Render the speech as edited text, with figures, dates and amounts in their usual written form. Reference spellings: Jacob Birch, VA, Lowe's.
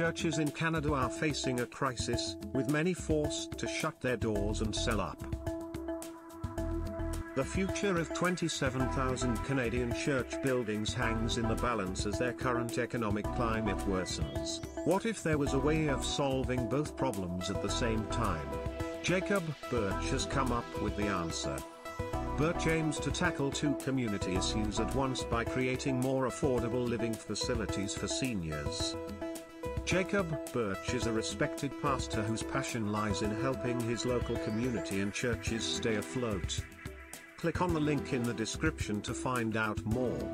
churches in Canada are facing a crisis, with many forced to shut their doors and sell up. The future of 27,000 Canadian church buildings hangs in the balance as their current economic climate worsens. What if there was a way of solving both problems at the same time? Jacob Birch has come up with the answer. Birch aims to tackle two community issues at once by creating more affordable living facilities for seniors. Jacob Birch is a respected pastor whose passion lies in helping his local community and churches stay afloat. Click on the link in the description to find out more.